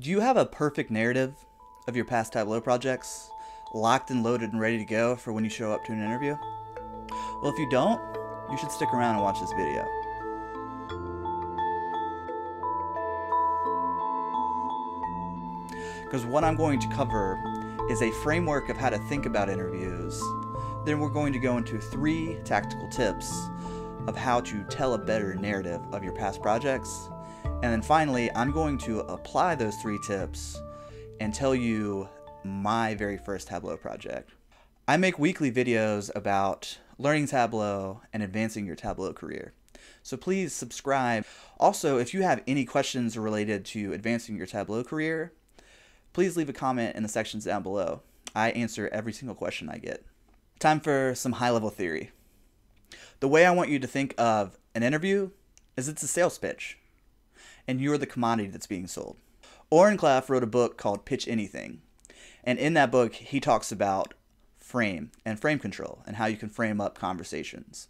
Do you have a perfect narrative of your past Tableau projects, locked and loaded and ready to go for when you show up to an interview? Well, if you don't, you should stick around and watch this video. Because what I'm going to cover is a framework of how to think about interviews. Then we're going to go into 3 tactical tips of how to tell a better narrative of your past projects. And then finally, I'm going to apply those 3 tips and tell you my very first Tableau project. I make weekly videos about learning Tableau and advancing your Tableau career. So please subscribe. Also, if you have any questions related to advancing your Tableau career, please leave a comment in the sections down below. I answer every single question I get. Time for some high-level theory. The way I want you to think of an interview is it's a sales pitch, and you're the commodity that's being sold. Oren Klaff wrote a book called Pitch Anything, and in that book he talks about frame and frame control and how you can frame up conversations.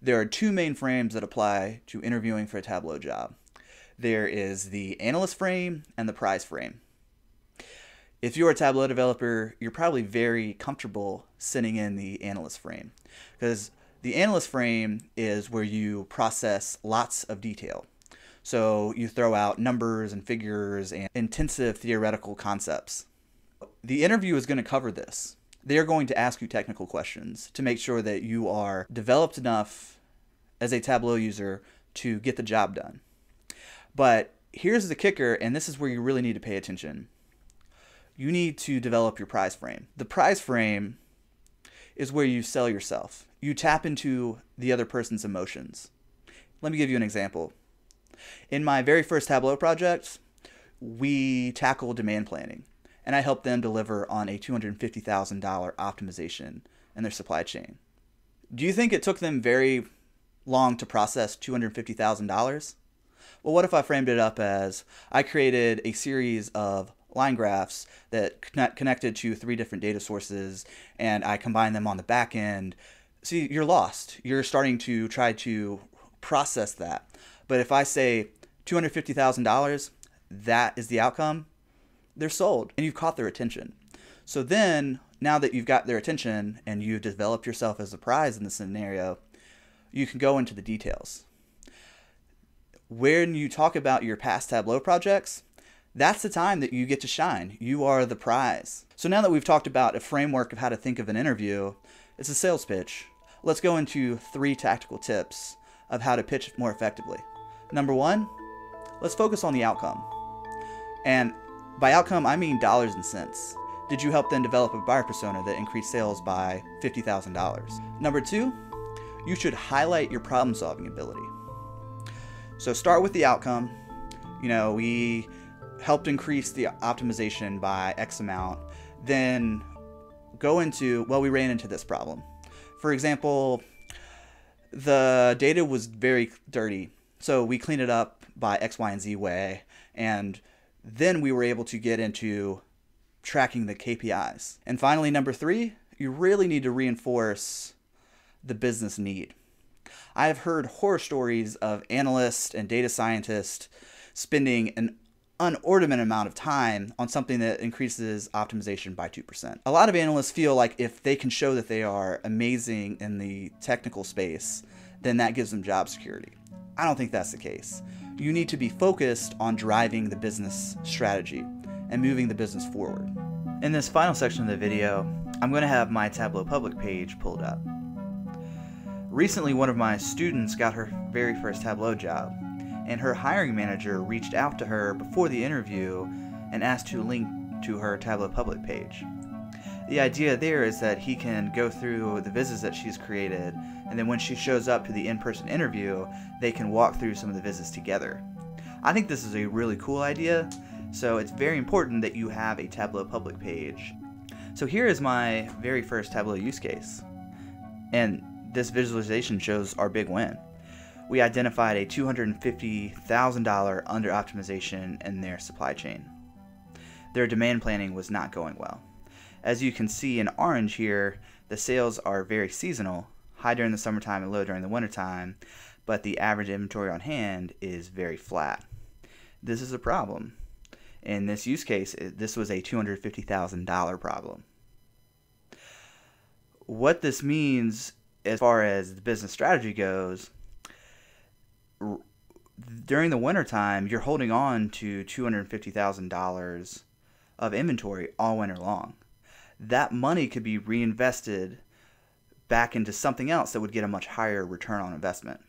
There are 2 main frames that apply to interviewing for a Tableau job. There is the analyst frame and the prize frame. If you're a Tableau developer, you're probably very comfortable sitting in the analyst frame, because the analyst frame is where you process lots of detail. So you throw out numbers and figures and intensive theoretical concepts. The interview is going to cover this. They're going to ask you technical questions to make sure that you are developed enough as a Tableau user to get the job done. But here's the kicker, and this is where you really need to pay attention. You need to develop your prize frame. The prize frame is where you sell yourself. You tap into the other person's emotions. Let me give you an example. In my very first Tableau project, we tackled demand planning, and I helped them deliver on a $250,000 optimization in their supply chain. Do you think it took them very long to process $250,000? Well, what if I framed it up as I created a series of line graphs that connected to 3 different data sources, and I combined them on the back end? See, you're lost. You're starting to try to process that. But if I say $250,000, that is the outcome, they're sold and you've caught their attention. So then, now that you've got their attention and you've developed yourself as a prize in the scenario, you can go into the details. When you talk about your past Tableau projects, that's the time that you get to shine. You are the prize. So now that we've talked about a framework of how to think of an interview, it's a sales pitch. Let's go into 3 tactical tips of how to pitch more effectively. Number 1, let's focus on the outcome. And by outcome, I mean dollars and cents. Did you help them develop a buyer persona that increased sales by $50,000? Number 2, you should highlight your problem-solving ability. So start with the outcome. You know, we helped increase the optimization by X amount. Then go into, well, we ran into this problem. For example, the data was very dirty, so we cleaned it up by X, Y, and Z way, and then we were able to get into tracking the KPIs. And finally, number 3, you really need to reinforce the business need. I have heard horror stories of analysts and data scientists spending an unordinate amount of time on something that increases optimization by 2%. A lot of analysts feel like if they can show that they are amazing in the technical space, then that gives them job security. I don't think that's the case. You need to be focused on driving the business strategy and moving the business forward. In this final section of the video, I'm going to have my Tableau Public page pulled up. Recently, one of my students got her very first Tableau job, and her hiring manager reached out to her before the interview and asked to link to her Tableau Public page. The idea there is that he can go through the visits that she's created, and then when she shows up to the in-person interview, they can walk through some of the visits together. I think this is a really cool idea, so it's very important that you have a Tableau Public page. So here is my very first Tableau use case, and this visualization shows our big win. We identified a $250,000 under optimization in their supply chain. Their demand planning was not going well. As you can see in orange here, the sales are very seasonal, high during the summertime and low during the wintertime, but the average inventory on hand is very flat. This is a problem. In this use case, this was a $250,000 problem. What this means as far as the business strategy goes, during the wintertime, you're holding on to $250,000 of inventory all winter long. That money could be reinvested back into something else that would get a much higher return on investment.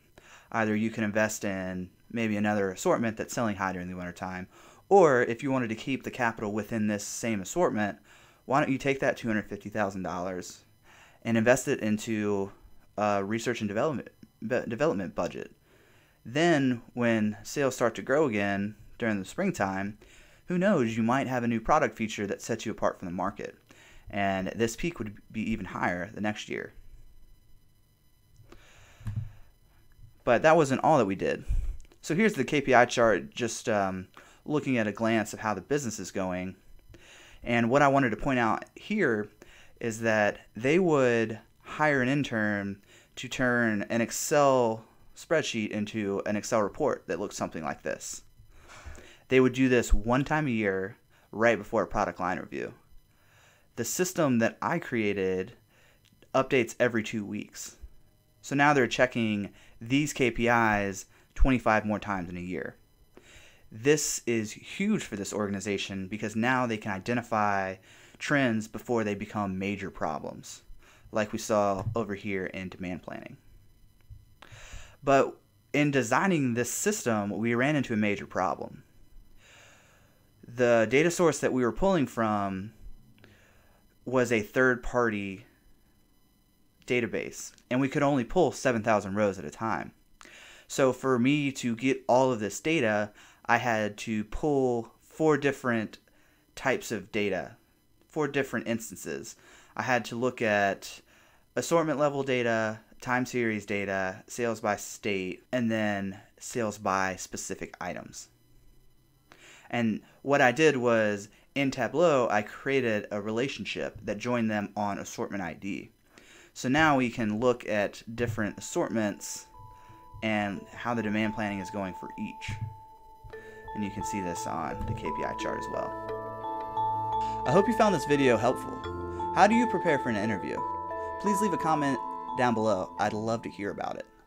Either you can invest in maybe another assortment that's selling high during the wintertime, or if you wanted to keep the capital within this same assortment, why don't you take that $250,000 and invest it into a research and development budget. Then when sales start to grow again during the springtime, who knows, you might have a new product feature that sets you apart from the market. And this peak would be even higher the next year. But that wasn't all that we did. So here's the KPI chart, just looking at a glance of how the business is going. And what I wanted to point out here is that they would hire an intern to turn an Excel spreadsheet into an Excel report that looks something like this. They would do this one time a year right before a product line review. The system that I created updates every 2 weeks. So now they're checking these KPIs 25 more times in a year. This is huge for this organization because now they can identify trends before they become major problems, like we saw over here in demand planning. But in designing this system, we ran into a major problem. The data source that we were pulling from was a third-party database, and we could only pull 7,000 rows at a time. So for me to get all of this data, I had to pull 4 different types of data, 4 different instances. I had to look at assortment level data, time series data, sales by state, and then sales by specific items. And what I did was, in Tableau, I created a relationship that joined them on assortment ID. So now we can look at different assortments and how the demand planning is going for each. And you can see this on the KPI chart as well. I hope you found this video helpful. How do you prepare for an interview? Please leave a comment down below. I'd love to hear about it.